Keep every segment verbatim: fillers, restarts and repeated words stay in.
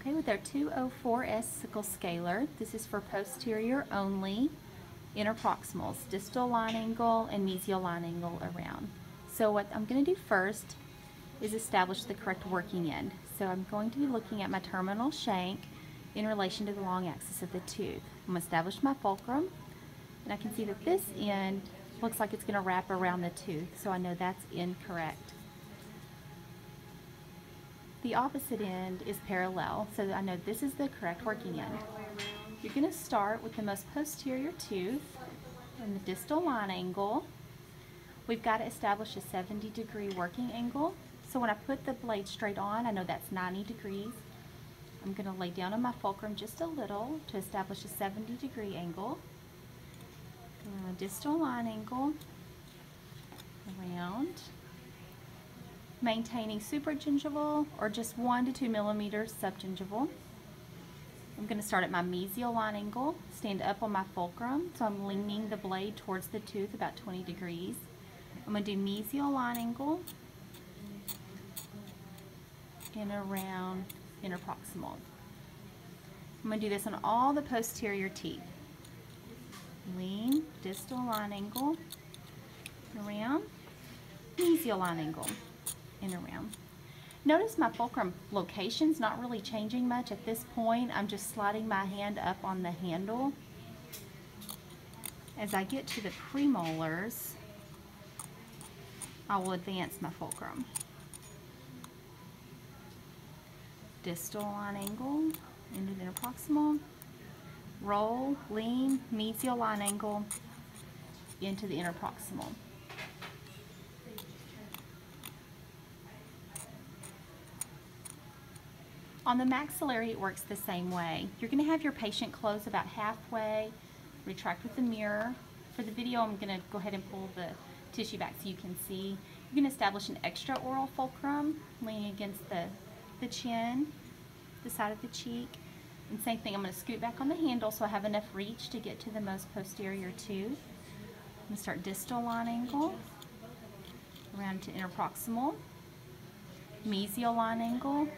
Okay, with our two oh four S sickle scaler, this is for posterior only, interproximals, distal line angle and mesial line angle around. So what I'm going to do first is establish the correct working end. So I'm going to be looking at my terminal shank in relation to the long axis of the tooth. I'm going to establish my fulcrum, and I can see that this end looks like it's going to wrap around the tooth, so I know that's incorrect. The opposite end is parallel, so I know this is the correct working end. You're going to start with the most posterior tooth and the distal line angle. We've got to establish a seventy degree working angle, so when I put the blade straight on, I know that's ninety degrees. I'm going to lay down on my fulcrum just a little to establish a seventy degree angle. Uh, distal line angle around, maintaining supragingival or just one to two millimeters subgingival. I'm going to start at my mesial line angle, stand up on my fulcrum, so I'm leaning the blade towards the tooth about twenty degrees. I'm going to do mesial line angle and around interproximal. I'm going to do this on all the posterior teeth. Lean, distal line angle, around, mesial line angle, and around. Notice my fulcrum location's not really changing much at this point. I'm just sliding my hand up on the handle. As I get to the premolars, I will advance my fulcrum. Distal line angle, into the interproximal. Roll, lean, mesial line angle into the interproximal. On the maxillary, it works the same way. You're going to have your patient close about halfway, retract with the mirror. For the video, I'm going to go ahead and pull the tissue back so you can see. You're going to establish an extraoral fulcrum, leaning against the, the chin, the side of the cheek. And same thing, I'm going to scoot back on the handle so I have enough reach to get to the most posterior tooth. I'm going to start distal line angle, around to interproximal, mesial line angle,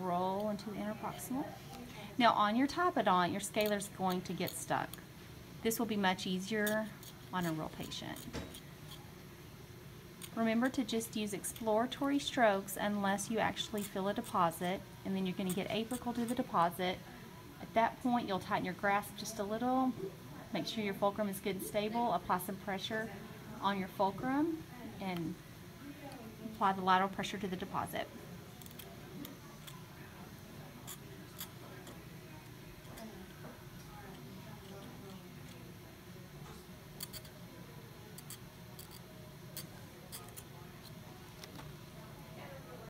roll into the interproximal. Now on your topodont, your scaler's going to get stuck. This will be much easier on a real patient. Remember to just use exploratory strokes unless you actually feel a deposit, and then you're going to get apical to the deposit. At that point, you'll tighten your grasp just a little, make sure your fulcrum is good and stable, apply some pressure on your fulcrum, and apply the lateral pressure to the deposit.